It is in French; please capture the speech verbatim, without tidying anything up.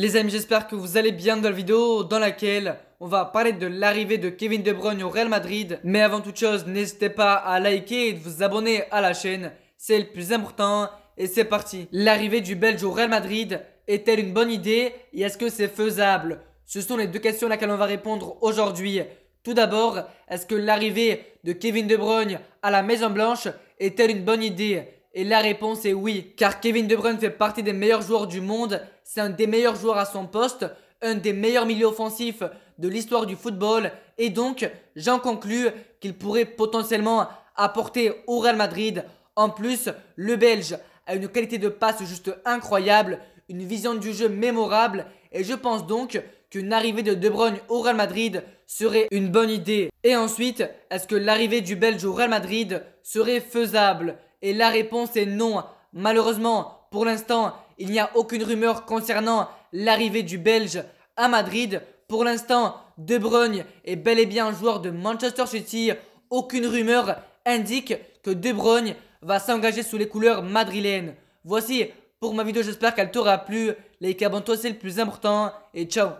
Les amis, j'espère que vous allez bien dans la vidéo dans laquelle on va parler de l'arrivée de Kevin De Bruyne au Real Madrid. Mais avant toute chose, n'hésitez pas à liker et de vous abonner à la chaîne, c'est le plus important. Et c'est parti. L'arrivée du Belge au Real Madrid est-elle une bonne idée et est-ce que c'est faisable? Ce sont les deux questions à laquelle on va répondre aujourd'hui. Tout d'abord, est-ce que l'arrivée de Kevin De Bruyne à la Maison Blanche est-elle une bonne idée? Et la réponse est oui, car Kevin De Bruyne fait partie des meilleurs joueurs du monde. C'est un des meilleurs joueurs à son poste, un des meilleurs milieux offensifs de l'histoire du football. Et donc, j'en conclus qu'il pourrait potentiellement apporter au Real Madrid. En plus, le Belge a une qualité de passe juste incroyable, une vision du jeu mémorable. Et je pense donc qu'une arrivée de De Bruyne au Real Madrid serait une bonne idée. Et ensuite, est-ce que l'arrivée du Belge au Real Madrid serait faisable ? Et la réponse est non. Malheureusement, pour l'instant, il n'y a aucune rumeur concernant l'arrivée du Belge à Madrid. Pour l'instant, De Bruyne est bel et bien joueur de Manchester City. Aucune rumeur indique que De Bruyne va s'engager sous les couleurs madrilènes. Voici pour ma vidéo, j'espère qu'elle t'aura plu. Like, abonne-toi, c'est le plus important. Et ciao.